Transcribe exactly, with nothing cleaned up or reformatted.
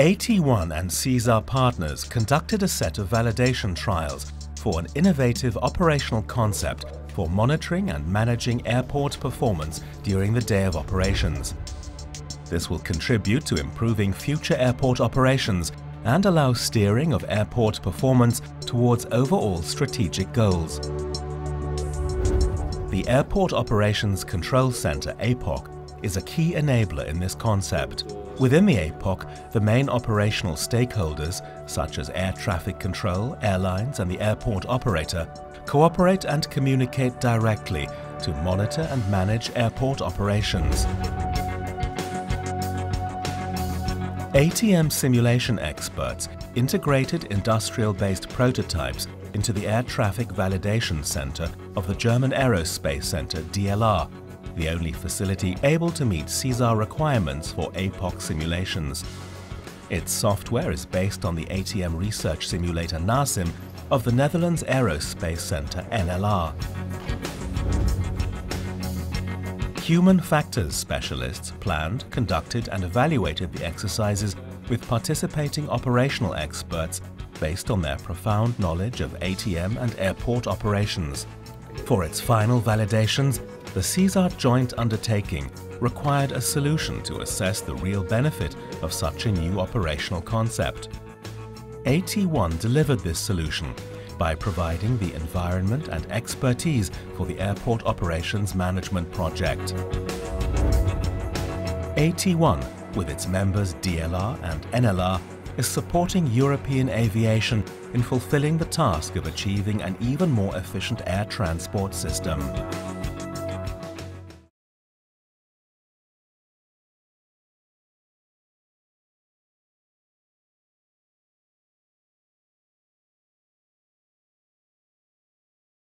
A T one and SESAR partners conducted a set of validation trials for an innovative operational concept for monitoring and managing airport performance during the day of operations. This will contribute to improving future airport operations and allow steering of airport performance towards overall strategic goals. The Airport Operations Control Center, A P O C, is a key enabler in this concept. Within the A P O C, the main operational stakeholders, such as air traffic control, airlines and the airport operator, cooperate and communicate directly to monitor and manage airport operations. A T M simulation experts integrated industrial-based prototypes into the Air Traffic Validation Center of the German Aerospace Center, D L R, the only facility able to meet SESAR requirements for A P O C simulations. Its software is based on the A T M research simulator NASIM of the Netherlands Aerospace Center, N L R. Human factors specialists planned, conducted and evaluated the exercises with participating operational experts based on their profound knowledge of A T M and airport operations. For its final validations, the SESAR joint undertaking required a solution to assess the real benefit of such a new operational concept. A T one delivered this solution by providing the environment and expertise for the Airport Operations Management Project. A T one, with its members D L R and N L R, is supporting European aviation in fulfilling the task of achieving an even more efficient air transport system.